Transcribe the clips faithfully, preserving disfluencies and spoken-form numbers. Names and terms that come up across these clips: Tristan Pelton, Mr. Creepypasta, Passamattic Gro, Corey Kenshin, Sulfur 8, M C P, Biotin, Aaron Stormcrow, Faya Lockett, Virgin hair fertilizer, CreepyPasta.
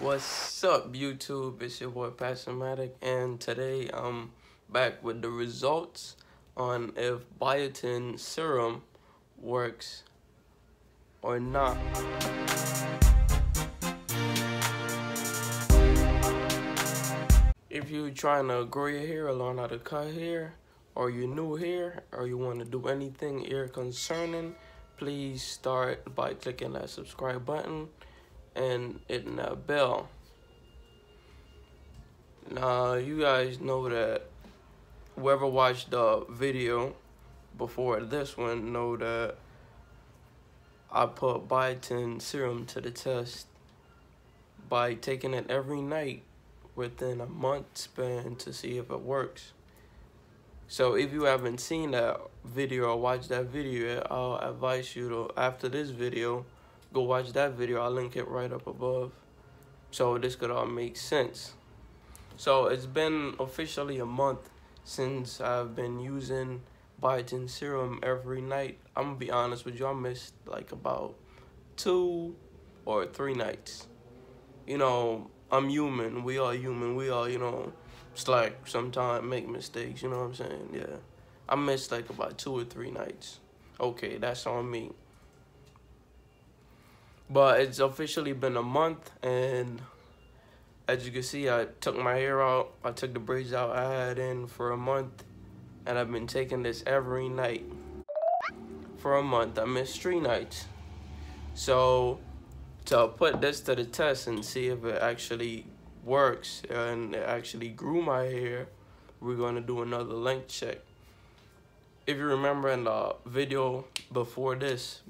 What's up, YouTube? It's your boy Passamattic, and today I'm back with the results on if biotin serum works or not. If you're trying to grow your hair or learn how to cut hair, or you're new here, or you want to do anything ear concerning, please start by clicking that subscribe button and hitting that bell. Now, you guys know that whoever watched the video before this one know that I put biotin serum to the test by taking it every night within a month span to see if it works. So if you haven't seen that video or watched that video yet, I'll advise you to, after this video, go watch that video. I'll link it right up above. So this could all make sense. So it's been officially a month since I've been using biotin serum every night. I'm gonna be honest with you, I missed like about two or three nights. You know, I'm human, we are human, we are, you know, slack sometimes, make mistakes, you know what I'm saying? Yeah, I missed like about two or three nights. Okay, that's on me. But it's officially been a month, and as you can see, I took my hair out, I took the braids out I had in for a month, and I've been taking this every night. For a month, I missed three nights. So, to put this to the test and see if it actually works and it actually grew my hair, we're gonna do another length check. If you remember in the video before this,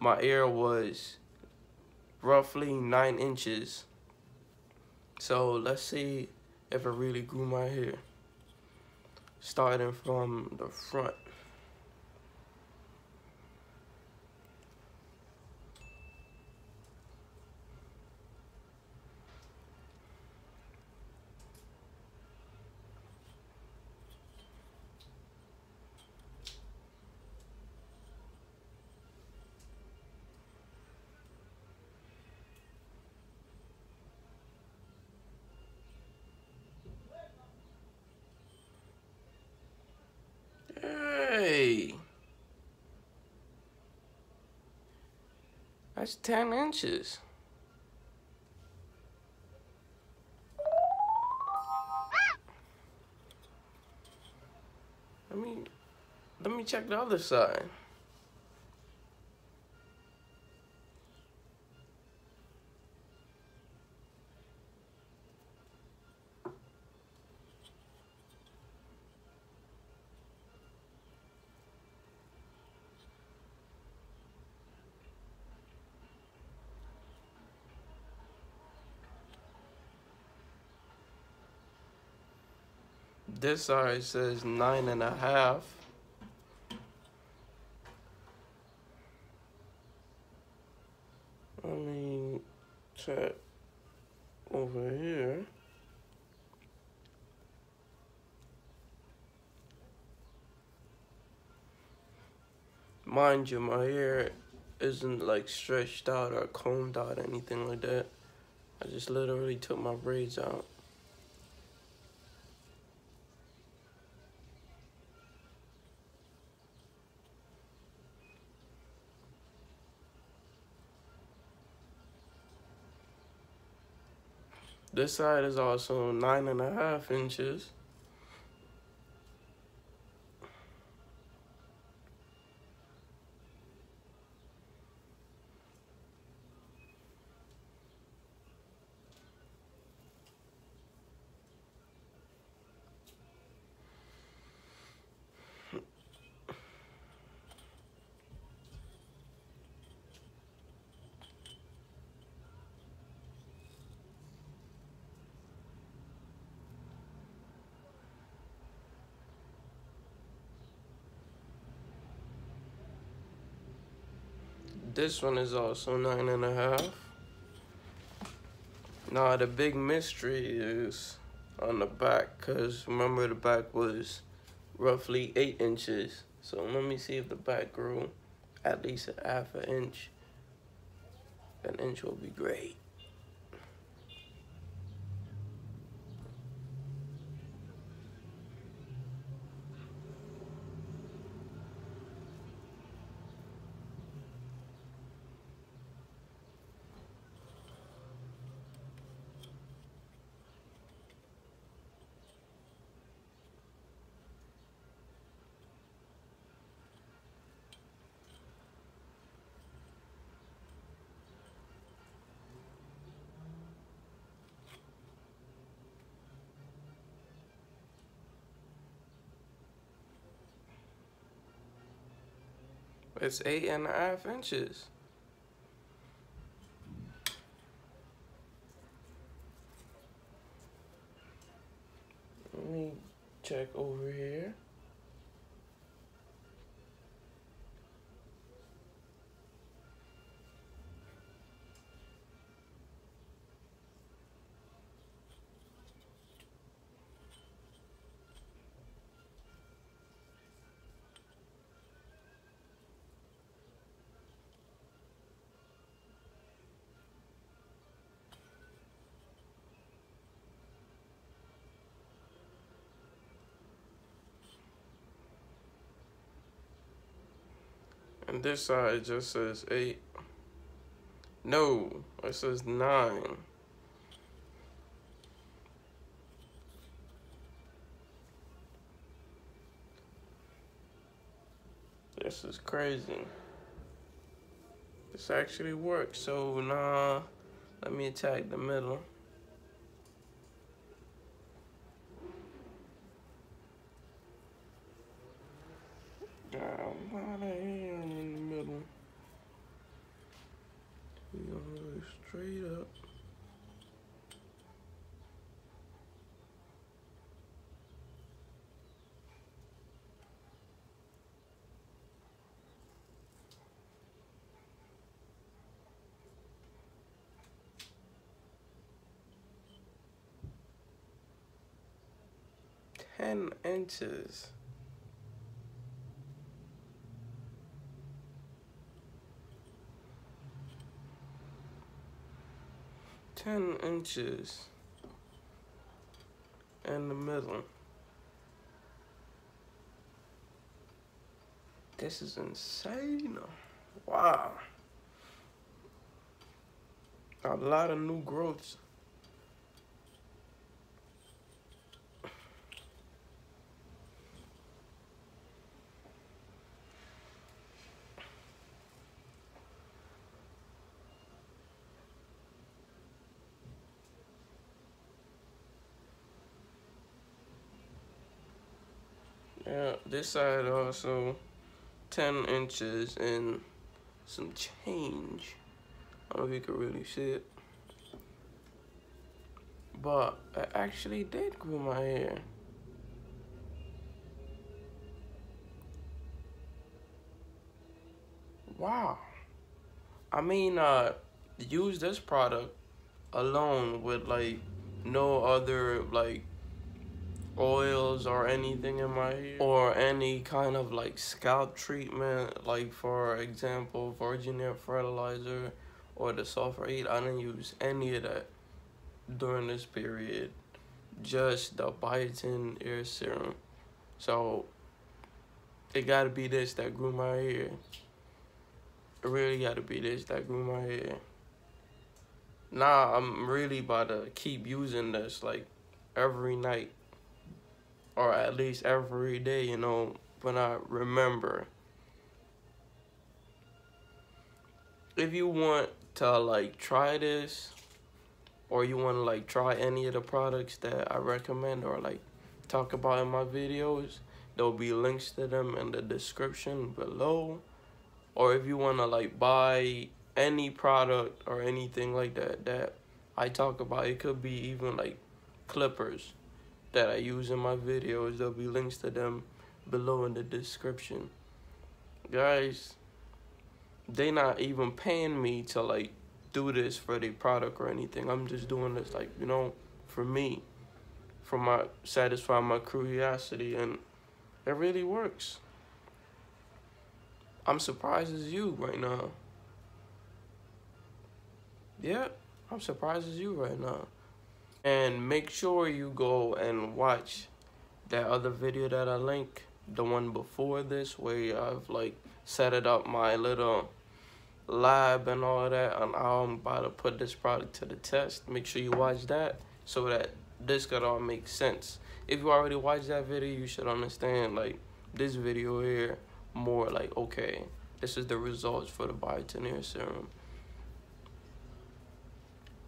my hair was roughly nine inches. So let's see if it really grew my hair. Starting from the front. That's ten inches. Let me, let me check the other side. This side says nine and a half. Let me check over here. Mind you, my hair isn't like stretched out or combed out or anything like that. I just literally took my braids out. This side is also nine and a half inches. This one is also nine and a half. Now the big mystery is on the back, cause remember the back was roughly eight inches. So let me see if the back grew at least a half an inch. An inch will be great. It's eight and a half inches. Let me check over here. And this side just says eight. No, it says nine. This is crazy. This actually works. So nah, let me attack the middle. Straight up. Ten inches. Ten inches in the middle. This is insane. Wow. A lot of new growths. Yeah, this side also ten inches and some change. I don't know if you can really see it. But I actually did grow my hair. Wow. I mean, uh, use this product alone with like no other like oils or anything in my hair, or any kind of like scalp treatment, like for example virgin hair fertilizer or the sulfur eight. I didn't use any of that during this period, just the biotin ear serum. So it gotta be this that grew my hair. It really gotta be this that grew my hair. Nah, I'm really about to keep using this like every night, or at least every day, you know, when I remember. If you want to like try this, or you want to like try any of the products that I recommend or like talk about in my videos, there'll be links to them in the description below. Or if you want to like buy any product or anything like that that I talk about, it could be even like clippers that I use in my videos. There'll be links to them below in the description. Guys, they not even paying me to like do this for their product or anything. I'm just doing this like, you know, for me, for my satisfying my curiosity, and it really works. I'm surprised as you right now. Yeah, I'm surprised as you right now. And make sure you go and watch that other video that I linked, the one before this, where I've like set it up my little lab and all that, and I'm about to put this product to the test. Make sure you watch that so that this could all make sense. If you already watched that video, you should understand like this video here more like, okay, this is the results for the biotin ear serum.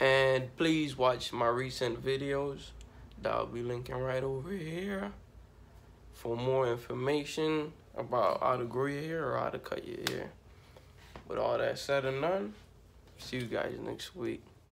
And please watch my recent videos that'll be linking right over here for more information about how to grow your hair or how to cut your hair. With all that said and done, see you guys next week.